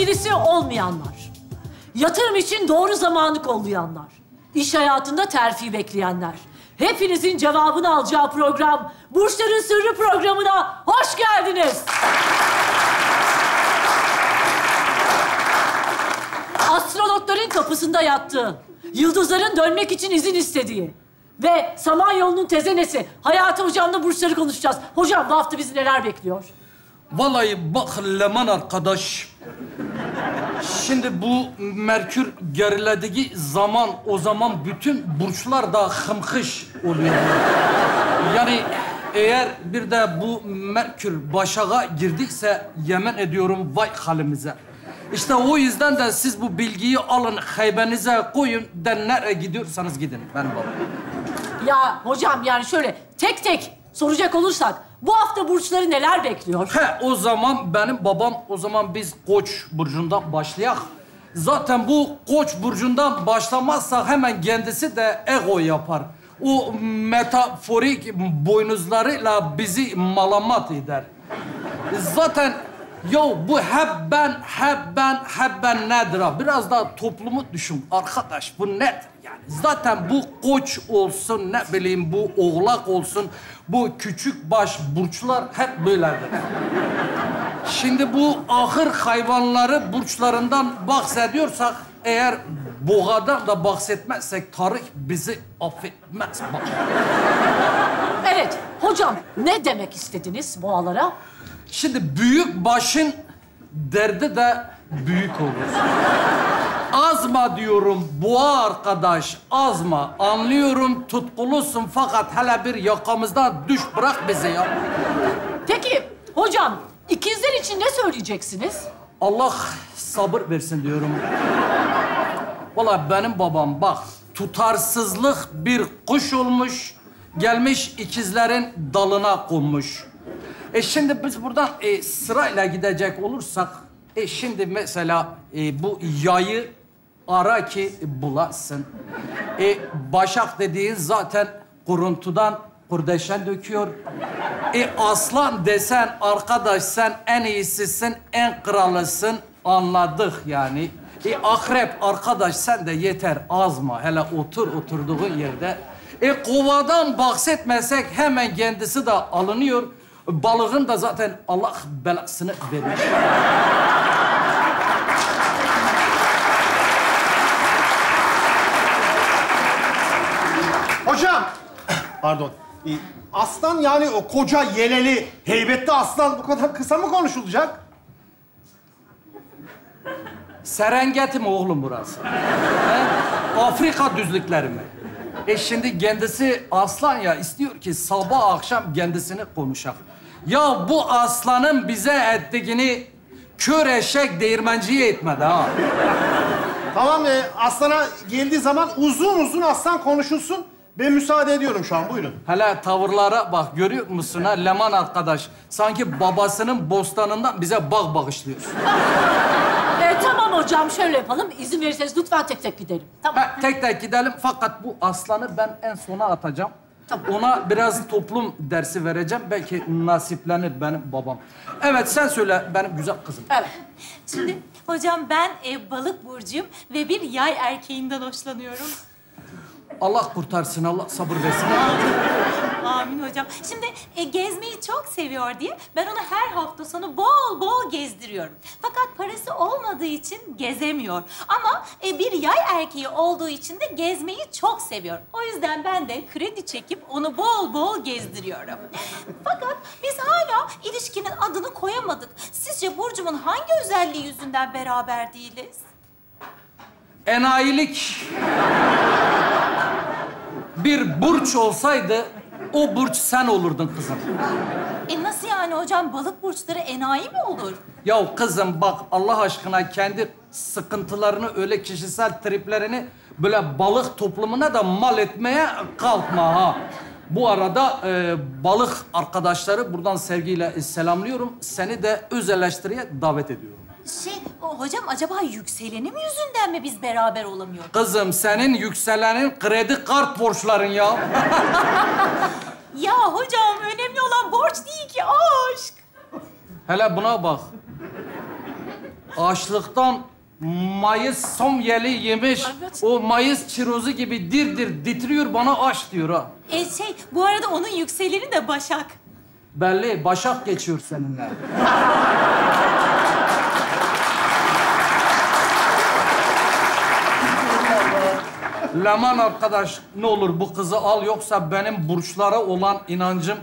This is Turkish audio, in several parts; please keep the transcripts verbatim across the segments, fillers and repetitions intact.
sevgilisi olmayanlar, yatırım için doğru zamanı kollayanlar, iş hayatında terfi bekleyenler, hepinizin cevabını alacağı program, Burçların Sırrı programına hoş geldiniz. Astrologların kapısında yattığı, yıldızların dönmek için izin istediği ve Samanyolu'nun tezenesi Hayati Hocam'la Burçları konuşacağız. Hocam, bu hafta bizi neler bekliyor? Vallahi bak Leman arkadaş, şimdi bu Merkür gerilediği zaman o zaman bütün burçlar da hımkış oluyor. Yani eğer bir de bu Merkür başağa girdikse yemin ediyorum vay halimize. İşte o yüzden de siz bu bilgiyi alın, heybenize koyun, de nereye gidiyorsanız gidin. Ben vallahi. Ya hocam, yani şöyle tek tek soracak olursak, bu hafta burçları neler bekliyor? He, o zaman benim babam, o zaman biz Koç burcundan başlayak. Zaten bu Koç burcundan başlamazsa hemen kendisi de ego yapar. O metaforik boynuzlarıyla bizi malamat eder. Zaten ya bu hep ben, hep ben, hep ben nedir ha? Biraz daha toplumu düşün arkadaş, bu nedir yani? Zaten bu Koç olsun, ne bileyim bu Oğlak olsun, bu küçük baş burçlar hep böyledir. Şimdi bu ahır hayvanları burçlarından bahsediyorsak eğer, boğadan da bahsetmezsek tarih bizi affetmez. Bak. Evet hocam, ne demek istediniz boğalara? Şimdi büyük başın derdi de büyük olur. Azma diyorum boğa arkadaş, azma. Anlıyorum tutkulusun fakat hele bir yakamızdan düş, bırak bizi ya. Peki hocam, ikizler için ne söyleyeceksiniz? Allah sabır versin diyorum. Vallahi benim babam bak, tutarsızlık bir kuş olmuş, gelmiş ikizlerin dalına konmuş. E şimdi biz buradan e, sırayla gidecek olursak, e şimdi mesela e, bu yayı ara ki bulasın. E, başak dediğin zaten kuruntudan kurdeşen döküyor. E, aslan desen arkadaş, sen en iyisisin, en kralısın, anladık yani. E, akrep arkadaş, sen de yeter azma, hele otur oturduğun yerde. E, kovadan bahsetmesek hemen kendisi de alınıyor. Balığın da zaten Allah belasını verir. Hocam, pardon. Aslan, yani o koca yeleli, heybetli aslan bu kadar kısa mı konuşulacak? Serengeti mi oğlum burası? He? Afrika düzlükleri mi? E şimdi kendisi aslan ya, istiyor ki sabah akşam kendisini konuşak. Ya bu aslanın bize ettiğini kör eşek değirmenciye etmedi ha. Tamam, e, aslana geldiği zaman uzun uzun aslan konuşulsun. Ben müsaade ediyorum şu an, buyurun. Hele tavırlara bak, görüyor musun ha? Leman arkadaş, sanki babasının bostanından bize bak bağışlıyorsun. E, tamam hocam, şöyle yapalım. İzin verirseniz lütfen tek tek gidelim. Tamam. Ha, tek tek gidelim fakat bu aslanı ben en sona atacağım. Tamam. Ona biraz toplum dersi vereceğim. Belki nasiplenir benim babam. Evet, sen söyle benim güzel kızım. Evet. Şimdi hocam, ben e, balık burcuyum ve bir yay erkeğinden hoşlanıyorum. Allah kurtarsın, Allah sabır versin. Amin hocam. Şimdi e, gezmeyi çok seviyor diye ben ona her hafta sonu bol bol gezdiriyorum. Fakat parası olmadığı için gezemiyor. Ama e, bir yay erkeği olduğu için de gezmeyi çok seviyor. O yüzden ben de kredi çekip onu bol bol gezdiriyorum. Fakat biz hala ilişkinin adını koyamadık. Sizce burcumun hangi özelliği yüzünden beraber değiliz? Enayilik. Bir burç olsaydı o burç sen olurdun kızım. E nasıl yani hocam? Balık burçları enayi mi olur? Ya kızım bak, Allah aşkına kendi sıkıntılarını, öyle kişisel triplerini böyle balık toplumuna da mal etmeye kalkma ha. Bu arada e, balık arkadaşları buradan sevgiyle selamlıyorum. Seni de öz eleştiriye davet ediyorum. Şey, hocam acaba yükselenim yüzünden mi biz beraber olamıyoruz? Kızım senin yükselenin kredi kart borçların ya. Ya hocam, önemli olan borç değil ki, aşk. Hele buna bak. Açlıktan Mayıs somyeli yemiş. Evet. O Mayıs çirozu gibi dirdir titriyor, bana aç diyor ha. E şey, bu arada onun yükseleni de Başak. Belli, Başak geçiyor seninle. Leman arkadaş, ne olur bu kızı al, yoksa benim burçlara olan inancım...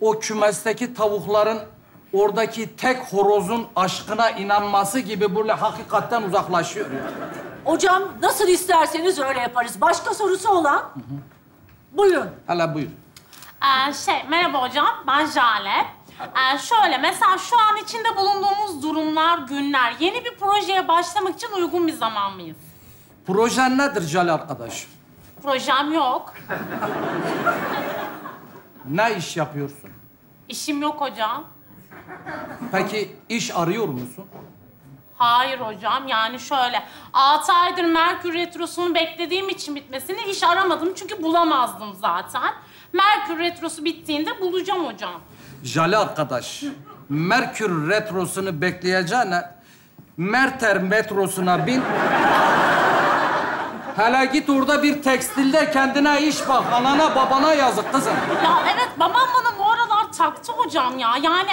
...o kümesteki tavukların, oradaki tek horozun aşkına inanması gibi böyle hakikatten uzaklaşıyor. Hocam, nasıl isterseniz öyle yaparız. Başka sorusu olan? Hı hı. Buyurun. Hala buyur. Ee, şey, merhaba hocam, ben Jale. Ee, şöyle, mesela şu an içinde bulunduğumuz durumlar, günler... ...yeni bir projeye başlamak için uygun bir zaman mıyız? Projen nedir Jale arkadaş? Projem yok. Ne iş yapıyorsun? İşim yok hocam. Peki iş arıyor musun? Hayır hocam, yani şöyle... Altı aydır Merkür Retrosu'nu beklediğim için bitmesini iş aramadım. Çünkü bulamazdım zaten. Merkür Retrosu bittiğinde bulacağım hocam. Jale arkadaş, Merkür Retrosu'nu bekleyeceğine... ...Merter Metrosu'na bin... Hele git orada bir tekstilde kendine iş bak. Anana babana yazık kızım. Ya evet, babam bana bu aralar taktı hocam ya. Yani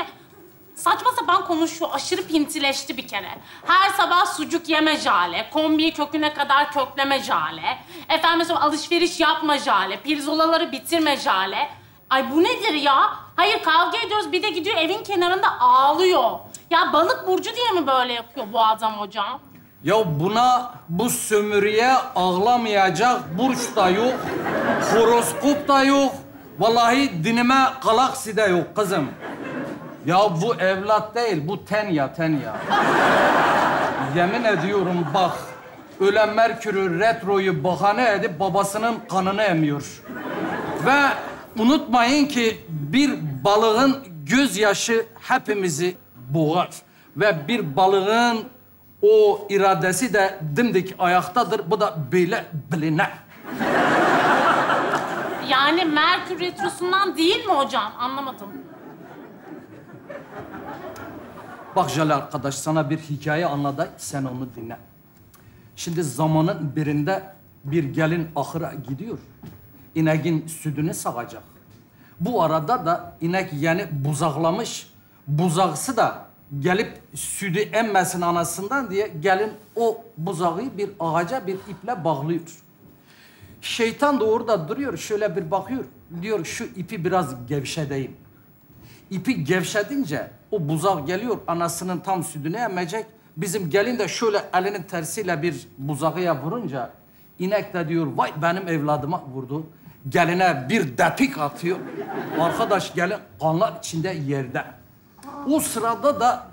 saçma sapan konuşuyor. Aşırı pintileşti bir kere. Her sabah sucuk yeme Jale. Kombiyi köküne kadar kökleme Jale. Efendim mesela alışveriş yapma Jale. Pirzolaları bitirme Jale. Ay bu nedir ya? Hayır, kavga ediyoruz. Bir de gidiyor evin kenarında ağlıyor. Ya balık burcu diye mi böyle yapıyor bu adam hocam? Ya buna, bu sömürüye ağlamayacak burç da yok, horoskop da yok. Vallahi dinime galaksi de yok kızım. Ya bu evlat değil, bu tenya, tenya. Yemin ediyorum bak, öyle Merkür'ü, Retro'yu bahane edip babasının kanını emiyor. Ve unutmayın ki bir balığın gözyaşı hepimizi boğar. Ve bir balığın o iradesi de dimdik ayaktadır. Bu da böyle biline. Yani Merkür Retrosu'ndan değil mi hocam? Anlamadım. Bak Jale arkadaş, sana bir hikaye anladı. Sen onu dinle. Şimdi zamanın birinde bir gelin ahıra gidiyor. İneğin sütünü sağacak. Bu arada da inek yeni buzaklamış. Buzaksı da gelip sütü emmesin anasından diye gelin o buzağı bir ağaca bir iple bağlıyor. Şeytan da orada duruyor, şöyle bir bakıyor. Diyor şu ipi biraz gevşedeyim. İpi gevşedince o buzak geliyor, anasının tam sütünü emecek. Bizim gelin de şöyle elinin tersiyle bir buzağıya vurunca inek de diyor vay benim evladıma vurdu. Geline bir depik atıyor. Arkadaş gelin kanlar içinde yerde. O sırada da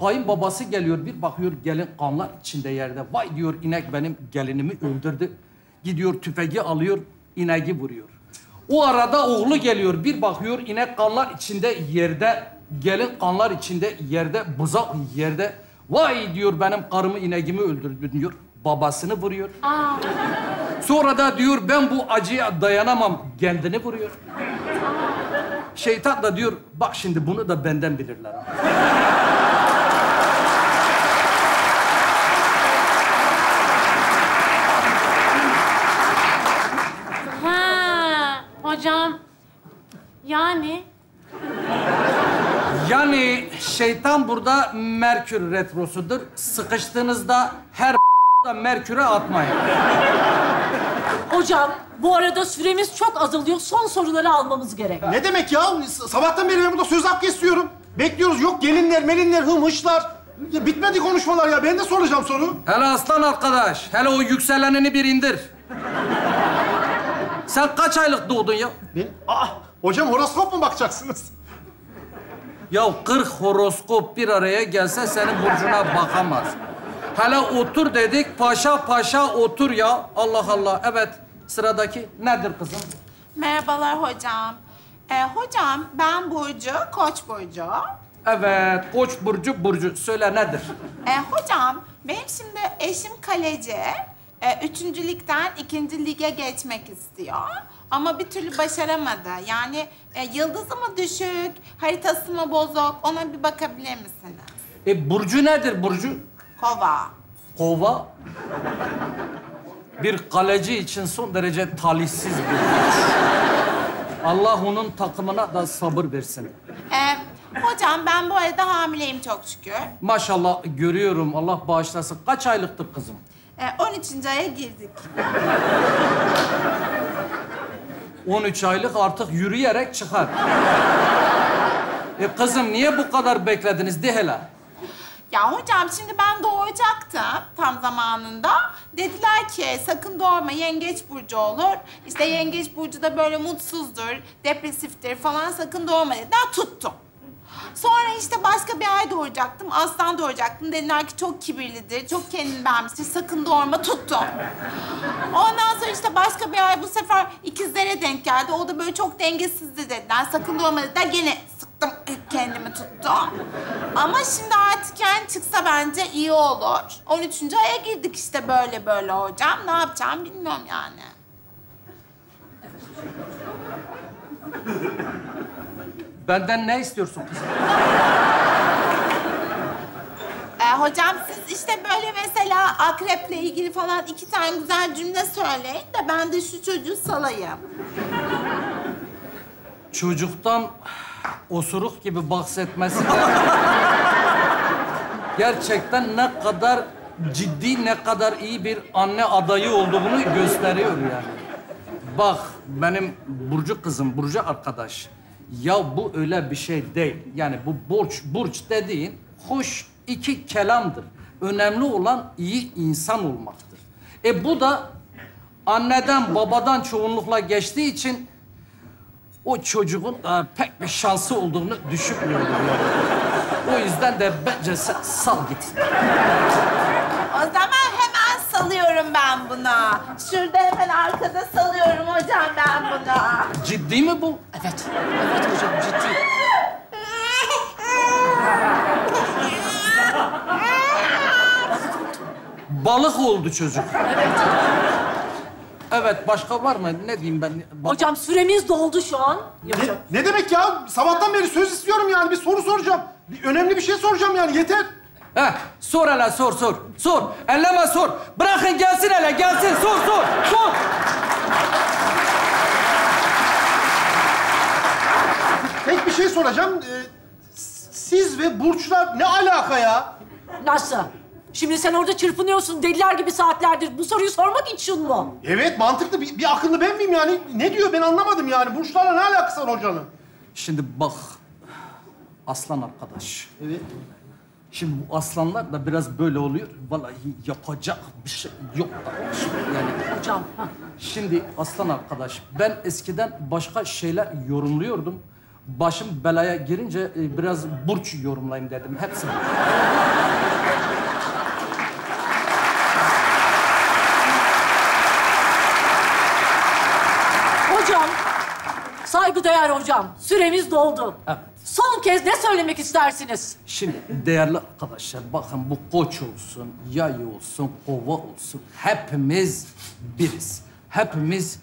kayınbabası geliyor, bir bakıyor gelin kanlar içinde yerde. Vay diyor, inek benim gelinimi öldürdü. Gidiyor tüfeği alıyor, ineği vuruyor. O arada oğlu geliyor, bir bakıyor inek kanlar içinde yerde. Gelin kanlar içinde yerde, buzak yerde. Vay diyor, benim karımı ineğimi öldürdü diyor. Babasını vuruyor. Aa. Sonra da diyor ben bu acıya dayanamam, kendini vuruyor. Şeytan da diyor, bak şimdi bunu da benden bilirler. Ha, hocam, yani? Yani şeytan burada Merkür Retrosu'dur. Sıkıştığınızda her da Merkür'e atmayın. Hocam, bu arada süremiz çok azalıyor. Son soruları almamız gerek. Ne demek ya? Sabahtan beri ben burada söz hakkı istiyorum. Bekliyoruz. Yok gelinler, melinler, hımışlar. Bitmedi konuşmalar ya. Ben de soracağım soru. Hele aslan arkadaş. Hele o yükselenini bir indir. Sen kaç aylık doğdun ya? Ben? Aa, hocam horoskop mu bakacaksınız? Ya kırk horoskop bir araya gelse senin burcuna bakamaz. Hele otur dedik, paşa paşa otur ya. Allah Allah. Evet, sıradaki nedir kızım? Merhabalar hocam. Ee, hocam, ben Burcu, Koç Burcu. Evet, Koç Burcu, Burcu. Söyle nedir? Ee, hocam, benim şimdi eşim kaleci. Ee, üçüncü ligden ikinci lige geçmek istiyor. Ama bir türlü başaramadı. Yani e, yıldızı mı düşük, haritası mı bozuk? Ona bir bakabilir misiniz? E Burcu nedir Burcu? Kova. Kova? Bir kaleci için son derece talihsiz bir maç. Allah onun takımına da sabır versin. Ee, hocam ben bu arada hamileyim çok şükür. Maşallah görüyorum, Allah bağışlasın. Kaç aylıktı kızım? Ee, on üçüncü aya girdik. on üç aylık artık yürüyerek çıkar. E kızım niye bu kadar beklediniz de hele? Ya hocam şimdi ben doğuracaktım tam zamanında. Dediler ki sakın doğurma, yengeç burcu olur. İşte yengeç burcu da böyle mutsuzdur, depresiftir falan, sakın doğurma dediler, tuttum. Sonra işte başka bir ay doğuracaktım, aslan doğuracaktım. Dediler ki çok kibirlidir, çok kendini beğenmiştir, sakın doğurma, tuttum. Ondan sonra işte başka bir ay bu sefer ikizlere denk geldi. O da böyle çok dengesizdi dediler, sakın doğurma dediler, gene sıktım, kendimi tuttum. Ama şimdi artık yani çıksa bence iyi olur. on üçüncü aya girdik işte böyle böyle hocam. Ne yapacağım bilmiyorum yani. Benden ne istiyorsun kızım? Ee, hocam siz işte böyle mesela akreple ilgili falan iki tane güzel cümle söyleyin de ben de şu çocuğu salayım. Çocuktan osuruk gibi bahsetmesi gerçekten ne kadar ciddi, ne kadar iyi bir anne adayı olduğunu gösteriyor yani. Bak benim Burcu kızım, Burcu arkadaş. Ya bu öyle bir şey değil. Yani bu borç, burç dediğin hoş iki kelamdır. Önemli olan iyi insan olmaktır. E bu da anneden, babadan çoğunlukla geçtiği için o çocuğun e, pek bir şansı olduğunu düşünmüyorum yani. O yüzden de bence sen sal git. O zaman hemen salıyorum ben buna. Şurada hemen arkada salıyorum hocam ben buna. Ciddi mi bu? Evet. Evet hocam ciddi. Balık oldu çocuk. Evet. Evet, başka var mı? Ne diyeyim ben? Bak hocam süremiz doldu şu an. Ne, ne demek ya? Sabahtan beri söz istiyorum yani. Bir soru soracağım. Bir önemli bir şey soracağım yani. Yeter. Heh, sor hele, sor, sor. Sor. Elleme, sor. Bırakın gelsin hele, gelsin. Sor, sor, sor. Tek bir şey soracağım. Ee, siz ve burçlar ne alaka ya? Nasıl? Şimdi sen orada çırpınıyorsun deliler gibi saatlerdir. Bu soruyu sormak için mu? Evet, mantıklı. Bir, bir akıllı ben miyim yani? Ne diyor? Ben anlamadım yani. Burçlarla ne alakası var hocanın? Şimdi bak, aslan arkadaş. Evet. Şimdi bu aslanlar da biraz böyle oluyor. Vallahi yapacak bir şey yok da. Yani hocam. Ha. Şimdi aslan arkadaş, ben eskiden başka şeyler yorumluyordum. Başım belaya girince biraz burç yorumlayayım dedim. Hepsi. Saygıdeğer hocam, süremiz doldu. Evet. Son kez ne söylemek istersiniz? Şimdi değerli arkadaşlar, bakın bu koç olsun, yay olsun, kova olsun. Hepimiz biriz. Hepimiz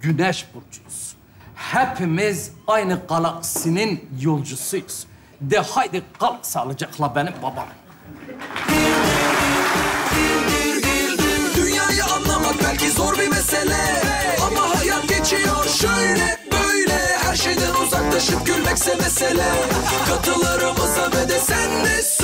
güneş burcuyuz. Hepimiz aynı galaksinin yolcusuyuz. De haydi kalk sağlıcakla benim babam. Dünyayı anlamak belki zor bir mesele. Ama hayat geçiyor şöyle. Her şeyden uzaklaşıp gülmekse mesele. Katılarımıza ve de sen nesin?